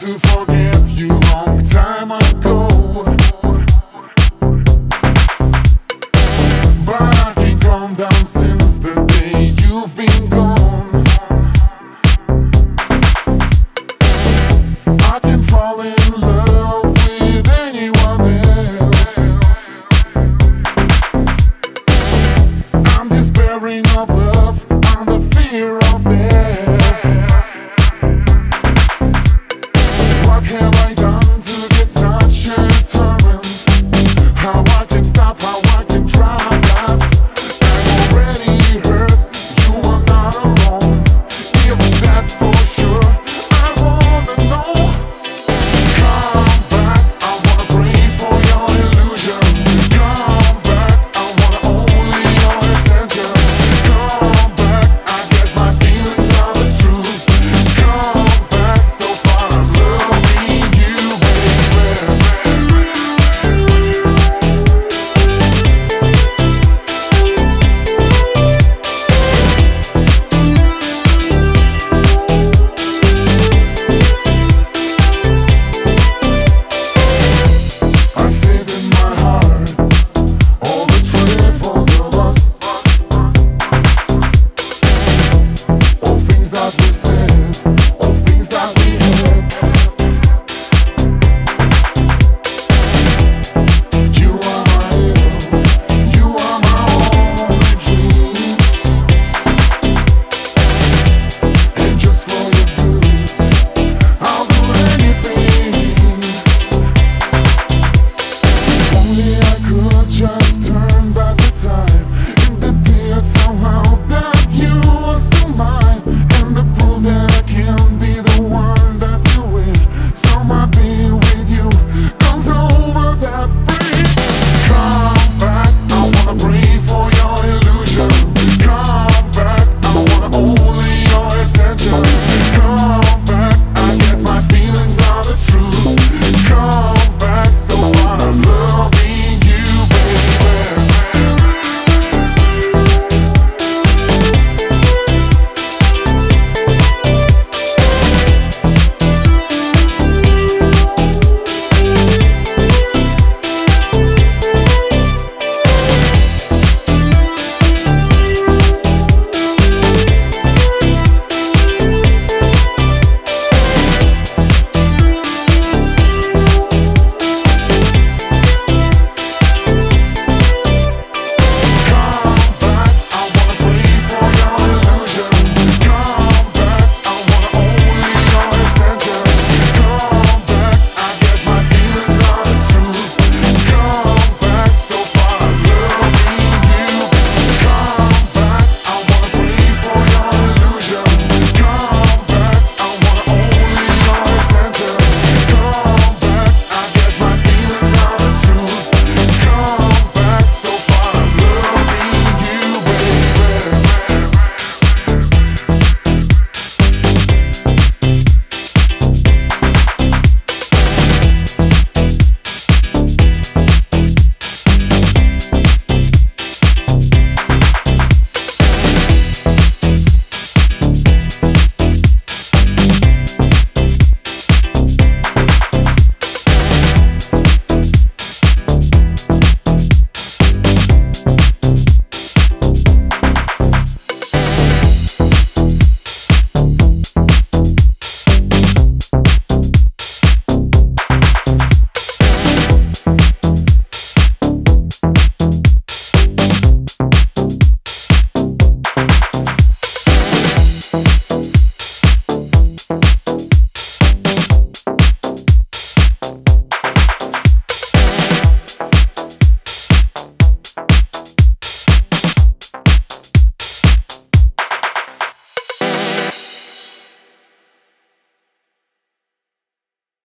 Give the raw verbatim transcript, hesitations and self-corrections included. To forget you long time ago, but I can't calm down since the day you've been gone.